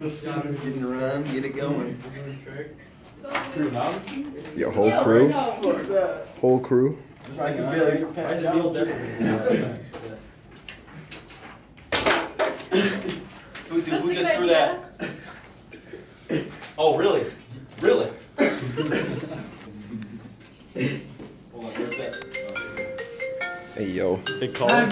Getting around, get it going. Your whole crew? No. Whole crew? I can barely pass it feel different. Who just threw that? Oh, really? Really? Hold on, where's that? Hey, yo. Decline.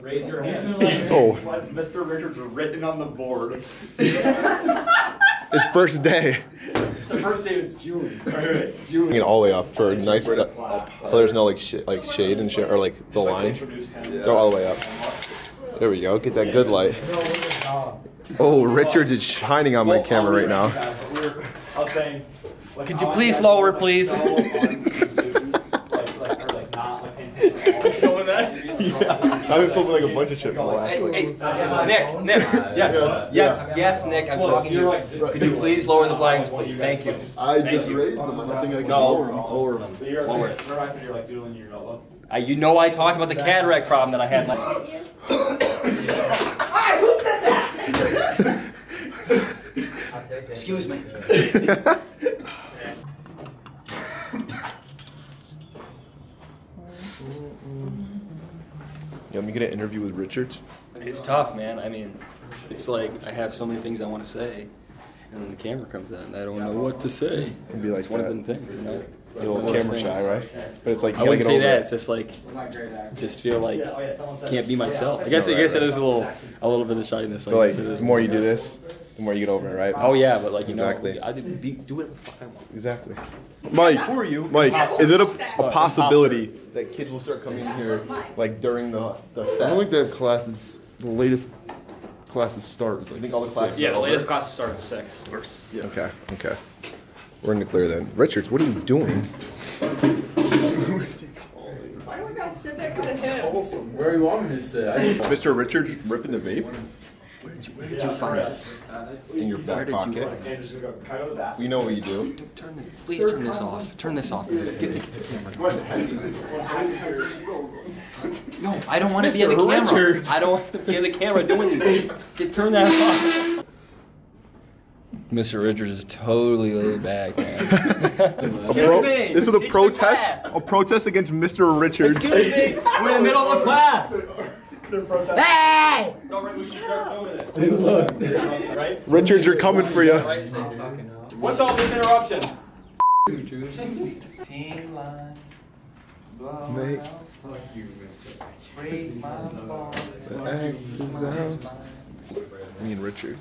Raise your hand. Oh. Mr. Richards written on the board. It's first day. The first day it's June. It's June. It all the way up for a nice so there's no like shade and shit or like the lines. They're all the way up. There we go. Get that good light. Oh, Richards is shining on my camera right now. Could you please lower, please? Yeah. I've been filming like a bunch of shit for the last like. Nick, yes, Nick, I'm talking to you. Could you please lower the blinds, please? Thank you. I just raised them. I don't think I can lower them. Lower it. You know I talked about the cataract problem that I had. Excuse me. I'm gonna interview with Richards. It's tough, man. I mean, it's like I have so many things I want to say, and then the camera comes out, and I don't know what to say. It'd be like it's one of them things, you know. You're a little camera shy, right? But it's like you I wouldn't say that. It's just like just feel like can't be myself. I guess it is a little bit of shyness. But like the more you do this, the more you get over it, right? Oh yeah, but like you know, I do whatever the fuck I want. Exactly. Mike, who are you? Mike, is it a possibility that kids will start coming in here like during the set? I don't think they have classes. The latest classes start is like. I think all the classes. Yeah, the latest classes start at 6. Yeah. Okay. Okay. We're in the clear then. Richards, what are you doing? Why do we gotta sit next to him? Where do you want me to sit? Mr. Richards ripping the vape? Where did you find this? In your back pocket. We know what you do. Please turn this off. Turn this off. Get the camera. No, I don't want to be on the camera. I don't want to be on the camera doing this. Turn that off. Mr. Richards is totally laid back, man. This is a protest against Mr. Richards. Excuse me, we're in the middle of class. Hey! Look. Richards, you're coming for you. What's all this interruption? Team lines. Make. Fuck you, Mr. Richards. Me and Richard.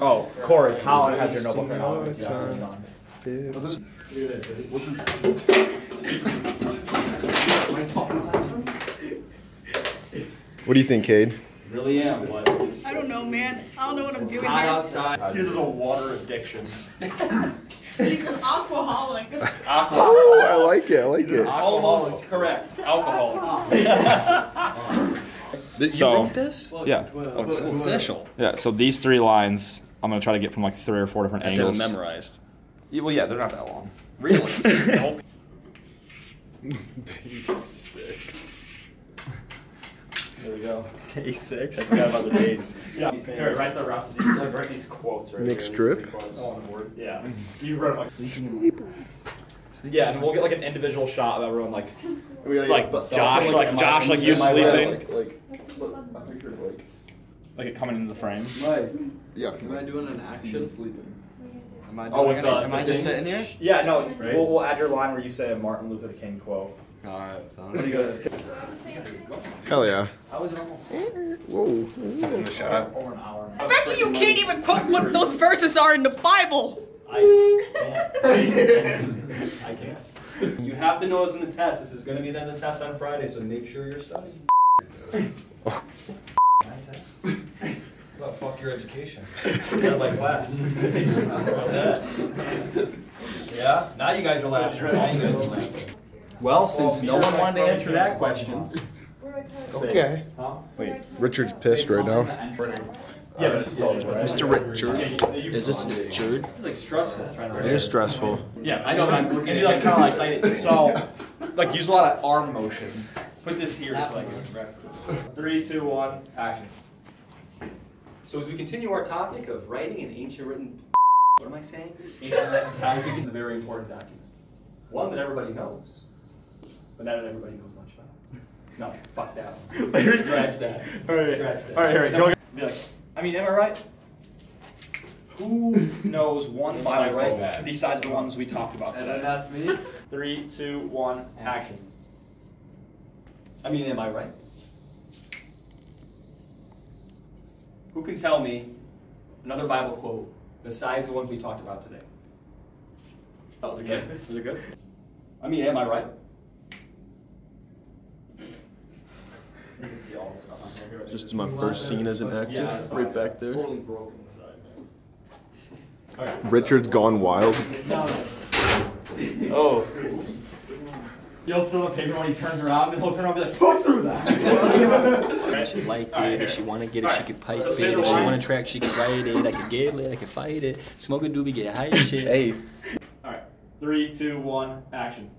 Oh, Corey, Colin has your notebook right now. What's this? What do you think, Cade? Really am. I don't know, man. I don't know what I'm doing here. Outside. This is a water addiction. He's an alcoholic. Oh, I like it. I like it. Almost correct. Alcoholic. You wrote this? Yeah. Oh, it's official. Yeah, so these 3 lines, I'm going to try to get from like 3 or 4 different angles. They're memorized. Yeah, well, yeah, they're not that long. Really? Day 6. There we go. Day 6? I forgot about the dates. Yeah, write the rest of these, like, write these quotes right Nick Strip? Yeah. You wrote yeah, and we'll get like an individual shot of everyone, like Josh, you sleeping. Like it coming into the frame. Right. Yeah. Am I doing an action? Sleeping. Am I just sitting here? Yeah. No. Right? We'll add your line where you say a Martin Luther King quote. All right. Sounds good. Hell yeah. I was almost. Whoa. Something to shut up. I bet you can't even quote what those verses are in the Bible. I can't. I can't. You have to know this in the test. This is going to be then the test on Friday, so make sure you're studying. My test? Well, fuck your education. You're my class. Yeah? Now you guys are laughing. Now you guys are laughing. Well, since no one wanted to answer that question. Okay. Huh? Wait. Richard's pissed right now. Yeah, but it's Mr. Richard. Is this Richard? It's like stressful. It is stressful. Yeah, I know, but I'm looking at it. So, like, use a lot of arm motion. Put this here so I can reference. 3, 2, 1, action. So as we continue our topic of writing an ancient written, what am I saying? Ancient written text is a very important document. One that everybody knows, but not that everybody knows much about. No, fuck that one. Scratch that. All right. Scratch that. All right, here we go. Be like, I mean, am I right? Who knows one Bible besides the ones we talked about today? And that's me. 3, 2, 1, action. I mean, am I right? Who can tell me another Bible quote besides the ones we talked about today? That was good. Was it good? I mean, am I right? You can see all the stuff on here. Just my first scene as an actor, right back there. Totally broken inside, man. Right. Richard's gone wild. Oh. You'll throw the paper when he turns around, and he'll turn around and be like, "Who threw that?" She liked it. If she want to get it, she could pipe it. If she want to track, she could write it. I could get it. I could fight it. Smoke a doobie, get high as shit. Hey. All right. 3, 2, 1, action.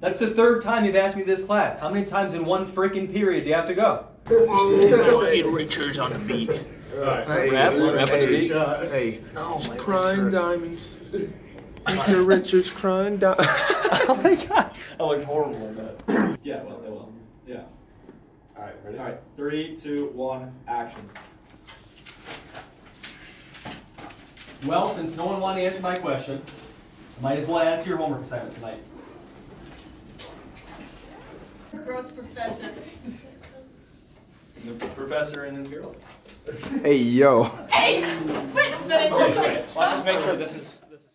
That's the third time you've asked me this class. How many times in one freaking period do you have to go? Get Richards on the beat. All right. Hey, rap on the beat. Hey, no, crying diamonds. Mr. Richards crying down. Oh my god. I looked horrible in that. Yeah, well, they will. Yeah. Alright, ready? Alright. 3, 2, 1, action. Well, since no one wanted to answer my question, I might as well add to your homework assignment tonight. Gross professor. The professor and his girls. Hey, yo. Hey! Wait a minute! Let's just make sure this is.